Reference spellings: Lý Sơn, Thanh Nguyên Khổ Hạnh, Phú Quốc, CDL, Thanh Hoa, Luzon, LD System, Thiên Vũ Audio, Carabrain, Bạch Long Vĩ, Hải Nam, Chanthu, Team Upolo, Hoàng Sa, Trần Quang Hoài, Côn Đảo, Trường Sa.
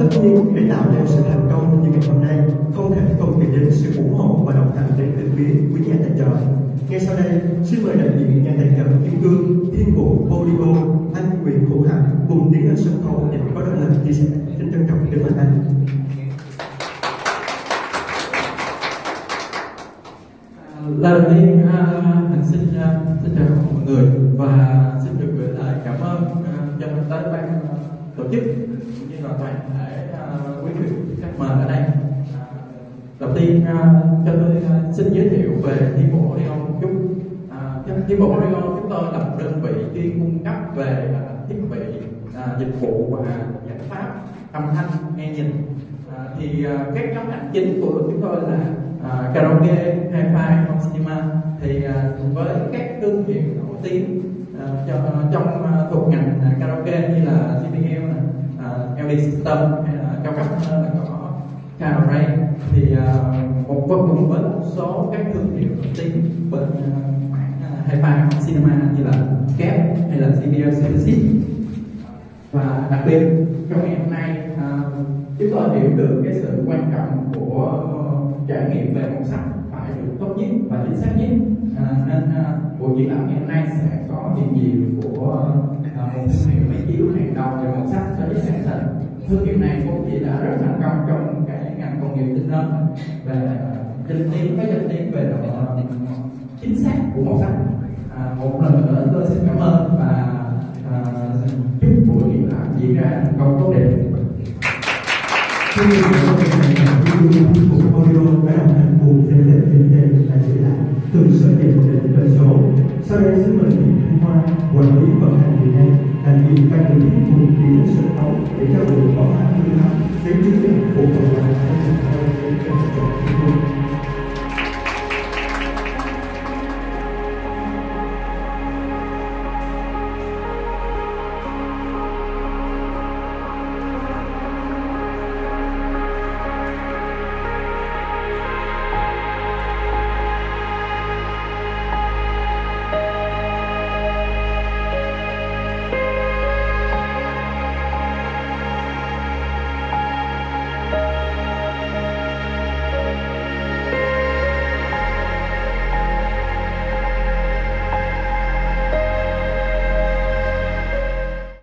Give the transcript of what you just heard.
Tất nhiên, để tạo nên sự thành công như ngày hôm nay, không thể không kể đến sự ủng hộ và đồng hành đến từ phía quý nhà tài trợ. Ngay sau đây, xin mời đại diện nhà tài trợ kim cương Thiên Vũ Audio, Thanh Nguyên Khổ Hạnh cùng tiến lên sân khấu để có động lực chia sẻ kính trân trọng đến màn ảnh. Lần đầu tiên, Thành xin chào mọi người và xin được gửi lời cảm ơn dành tới ban tổ chức cũng như là toàn thể quý vị khách mời ở đây. Đầu tiên, cho tôi xin giới thiệu về Team Upolo một chút. Team Upolo chúng tôi là một đơn vị chuyên cung cấp về thiết bị, dịch vụ và giải pháp âm thanh nghe nhìn. Thì các nhóm ảnh chính của chúng tôi là karaoke, hi-fi, home cinema. Thì với các thương hiệu nổi tiếng trong thuộc ngành karaoke như là CDL, LD System hay là cao cấp hơn là có Carabrain, thì một cùng với một số các thương hiệu nổi tiếng bên hi-fi, home cinema như là kép hay là CDL, và đặc biệt trong ngày hôm nay chúng tôi hiểu được cái sự quan trọng của trải nghiệm về màu sắc phải được tốt nhất và chính xác nhất, nên buổi triển lãm ngày hôm nay sẽ có điểm nhiều của một thương hiệu máy chiếu hàng đầu về màu sắc tới sáng sớm. Thương hiệu này cũng chỉ đã rất thành công trong cái ngành công nghiệp tinh nông về danh tiếng về độ chính xác của màu sắc. Một lần nữa tôi xin cảm ơn và chúc buổi triển lãm diễn ra thành công tốt đẹp. Sau đây xin mời Thanh Hoa, quản lý vận hành Việt Nam, đại diện ban tổ chức cùng đi đến sân khấu để trao đổi khó khăn vướng mắc, giấy chứng nhận của cộng đồng.